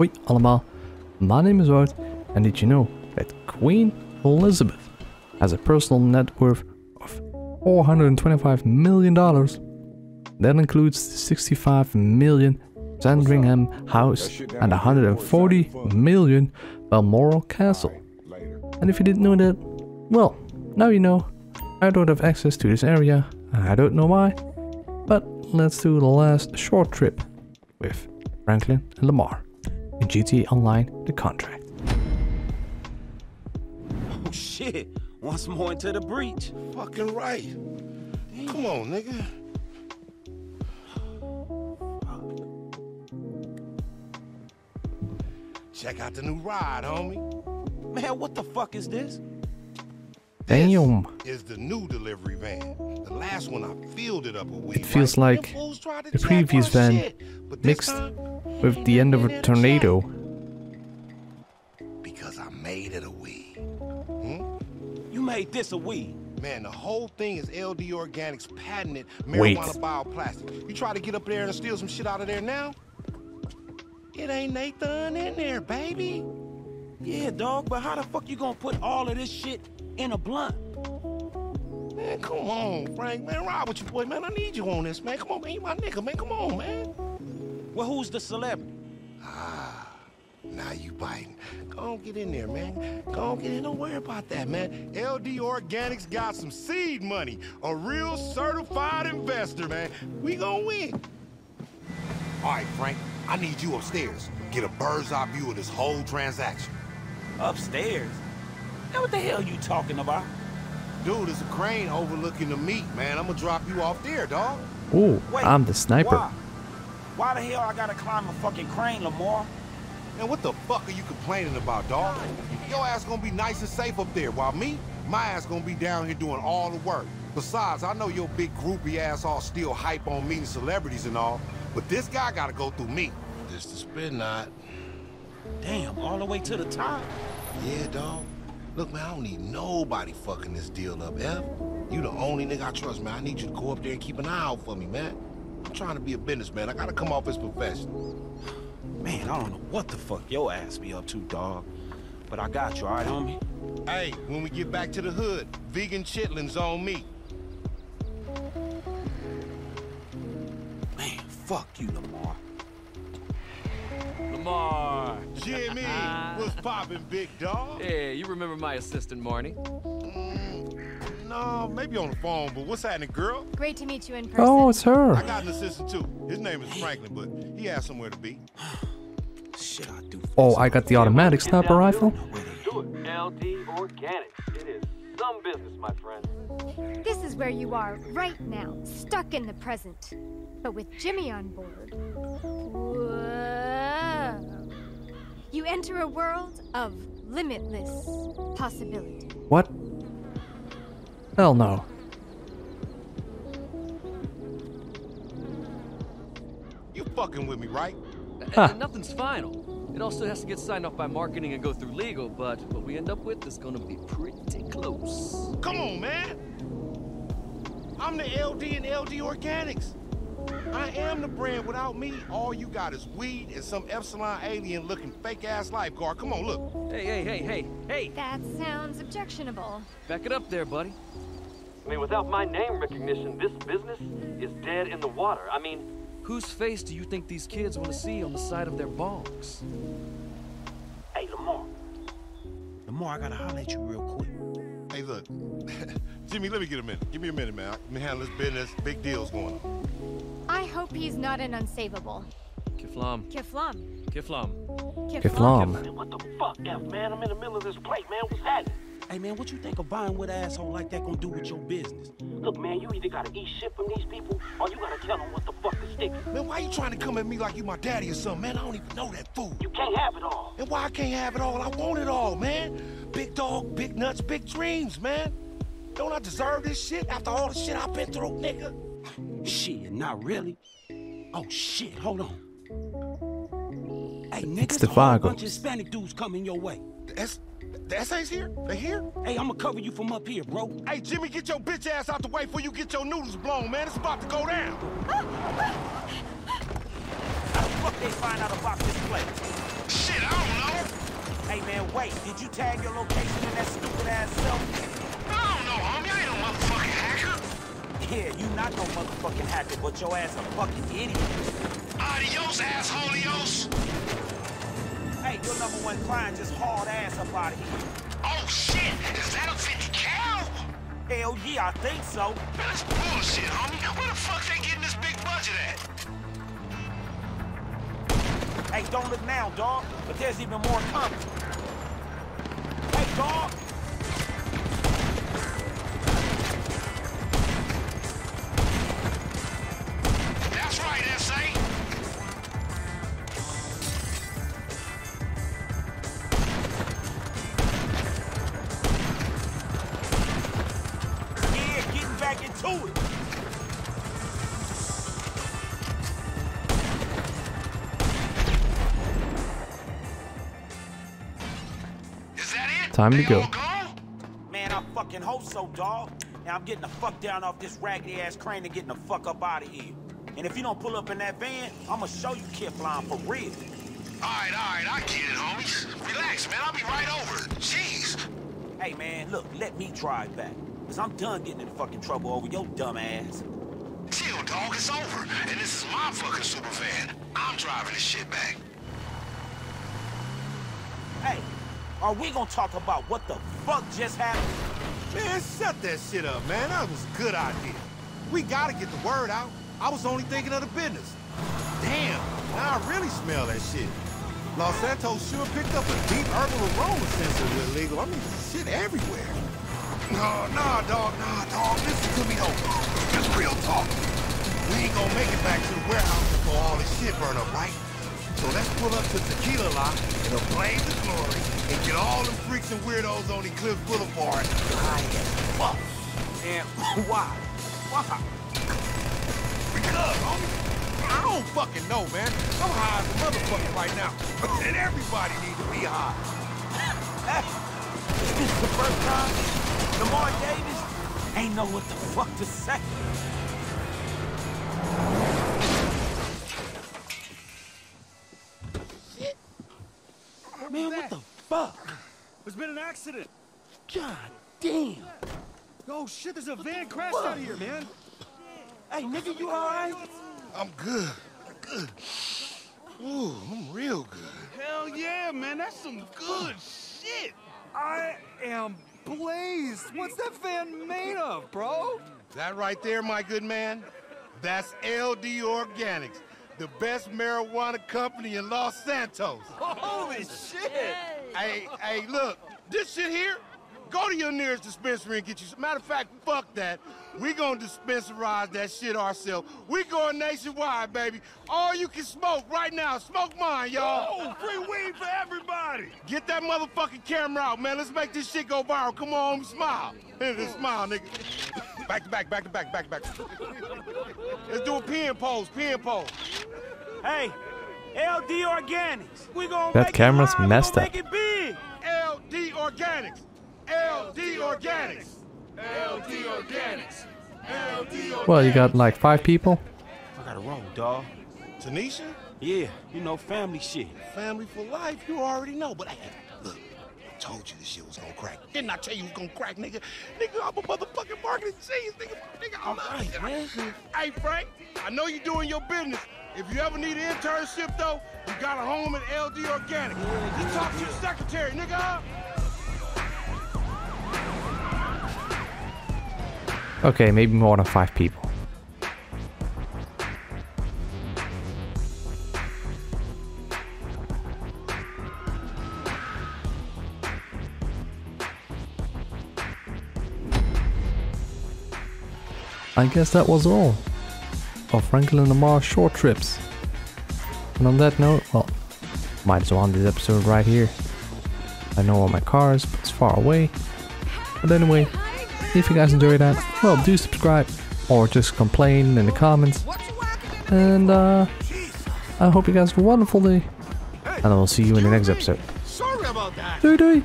Hoi allemaal, my name is Woud, and did you know that Queen Elizabeth has a personal net worth of $425 million? That includes $65 million Sandringham House and $140 million Balmoral Castle. And if you didn't know that, well, now you know. I don't have access to this area, I don't know why, but let's do the last short trip with Franklin and Lamar in GTA Online, The Contract. Oh shit, once more into the breach. Fucking right. Damn. Come on, nigga. Check out the new ride, homie. Man, what the fuck is this? Damn. This is the new delivery van. The last one I fielded up a week. It feels like the previous van mixed with the end of a tornado. Because I made it a weed. You made this a weed. Man, the whole thing is LD Organics patented marijuana bioplastic. You try to get up there and steal some shit out of there now? It ain't Nathan in there, baby. Yeah, dog, but how the fuck you gonna put all of this shit in a blunt? Man, come on, Frank, man, ride with you, boy, man. I need you on this, man. Come on, man, you my nigga, man. Come on, man. Well, who's the celebrity? Ah, now you biting. Go on, get in there, man. Go on, get in. Don't worry about that, man. LD Organics got some seed money. A real certified investor, man. We gonna win. All right, Frank. I need you upstairs. Get a bird's eye view of this whole transaction. Upstairs? Now what the hell you talking about? Dude, there's a crane overlooking the meat, man. I'm gonna drop you off there, dog. Ooh, wait, I'm the sniper. Why the hell I gotta climb a fucking crane, Lamar? Man, what the fuck are you complaining about, dog? Your ass gonna be nice and safe up there, while me, my ass gonna be down here doing all the work. Besides, I know your big groupie ass all still hype on meeting celebrities and all, but this guy gotta go through me. Just a spin knot. Damn, all the way to the top? Yeah, dog. Look, man, I don't need nobody fucking this deal up, F. You the only nigga I trust, man. I need you to go up there and keep an eye out for me, man. I'm trying to be a businessman. I gotta come off as professional. Man, I don't know what the fuck your ass be up to, dog. But I got you, all right, homie? Hey, when we get back to the hood, vegan chitlins on me. Man, fuck you, Lamar. Lamar! Jimmy! What's poppin', big dog? Hey, you remember my assistant, Marnie? No, maybe on the phone, but what's happening, girl? Great to meet you in person. Oh, it's her. I got an assistant, too. His name is Franklin, but he has somewhere to be. Shit, I do. Oh, I got the automatic sniper rifle. Do it. LD Organics. It is some business, my friend. This is where you are right now, stuck in the present. But with Jimmy on board... Whoa. You enter a world of limitless possibility. What? Hell no. You fucking with me, right? Huh. Nothing's final. It also has to get signed off by marketing and go through legal, but what we end up with is gonna be pretty close. Come on, man! I'm the LD and LD Organics. I am the brand. Without me, all you got is weed and some Epsilon alien looking fake ass lifeguard. Come on, look. Hey, hey, hey, hey, hey. That sounds objectionable. Back it up there, buddy. I mean, without my name recognition, this business is dead in the water. I mean, whose face do you think these kids want to see on the side of their bongs? Hey, Lamar. Lamar, I gotta holler at you real quick. Hey, look. Jimmy, let me get a minute. Give me a minute, man. Let me handle this business. Big deal's going on. I hope he's not an unsavable. Kifflom. Kifflom. Kifflom. Kifflom. What the fuck, F, man? I'm in the middle of this plate, man. What's happening? Hey, man, what you think a buying with an asshole like that gonna do with your business? Look, man, you either gotta eat shit from these people, or you gotta tell them what the fuck is sticking. Man, why you trying to come at me like you my daddy or something, man? I don't even know that fool. You can't have it all. And why I can't have it all? I want it all, man. Big dog, big nuts, big dreams, man. Don't I deserve this shit after all the shit I've been through, nigga? Shit, not really. Oh shit, hold on. Hey, niggas, the whole bunch of Hispanic dudes coming your way. The SA's here? They here? Hey, I'ma cover you from up here, bro. Hey, Jimmy, get your bitch ass out the way before you get your noodles blown, man. It's about to go down. How the fuck they find out about this place? Wait, did you tag your location in that stupid ass self? I don't know, homie. I ain't no motherfucking hacker. Yeah, you not no motherfucking hacker, but your ass a fucking idiot. Adios, assholeios. Hey, your #1 client just hauled ass up out of here. Oh shit, is that a 50 cal? Hell yeah, I think so. That's bullshit, homie. Where the fuck they getting this big budget at? Hey, don't look now, dog, but there's even more coming. Hey, dog. Time to go. Man, I fucking hope so, dog. Now I'm getting the fuck down off this raggedy ass crane and getting the fuck up out of here. And if you don't pull up in that van, I'ma show you Kifflom for real. All right, I get it, homies. Relax, man. I'll be right over. Jeez. Hey, man, look, let me drive back, cause I'm done getting in fucking trouble over your dumb ass. Chill, dog. It's over, and this is my fucking super van. I'm driving this shit back. Hey. Are we gonna talk about what the fuck just happened? Man, shut that shit up, man. That was a good idea. We gotta get the word out. I was only thinking of the business. Damn, now I really smell that shit. Los Santos sure picked up a deep herbal aroma sensor with illegal. I mean, shit everywhere. Nah, dog. Listen to me, though. It's real talk. We ain't gonna make it back to the warehouse before all this shit burn up, right? So let's pull up to Tequila Lot in a blaze of glory and get all the freaks and weirdos on Eclipse Boulevard high as fuck. And why? Because, homie, I don't fucking know, man. I'm high as a motherfucker right now. And everybody needs to be high. Is this the first time Lamar Davis ain't know what the fuck to say? Man, what the fuck? There's been an accident. God damn. Oh shit, there's a van crashed out of here, man. Hey, nigga, you all right? I'm good. Ooh, I'm real good. Hell yeah, man, that's some good shit. I am blazed. What's that van made of, bro? That right there, my good man, that's LD Organics. The best marijuana company in Los Santos. Holy shit! Hey, look, this shit here, go to your nearest dispensary and get you some. Matter of fact, fuck that. We gonna dispensarize that shit ourselves. We going nationwide, baby. All you can smoke right now. Smoke mine, y'all. Oh, free weed for everybody. Get that motherfucking camera out, man. Let's make this shit go viral. Come on, smile. Smile, nigga. Back to back. Let's do a pin pose. Hey, LD Organics. We gonna that make camera's it messed up. Make it big. LD Organics. Well, you got like 5 people. I got it wrong, dog. Tanisha? Yeah, you know, family shit. Family for life, you already know. But hey, look, I told you this shit was gonna crack. Didn't I tell you it was gonna crack, nigga? Nigga, I'm a motherfucking marketing genius, nigga. I'm right, man. Hey, Frank, I know you're doing your business. If you ever need an internship, though, you got a home at LD Organics. Just talk to your secretary, nigga. Okay, maybe more than 5 people. I guess that was all of Franklin and Lamar's short trips. And on that note, well, might as well end this episode right here. I know where my car is, but it's far away. But anyway, if you guys enjoyed that, well, do subscribe or just complain in the comments. And I hope you guys have a wonderful day. And I will see you in the next episode. Doo-doo!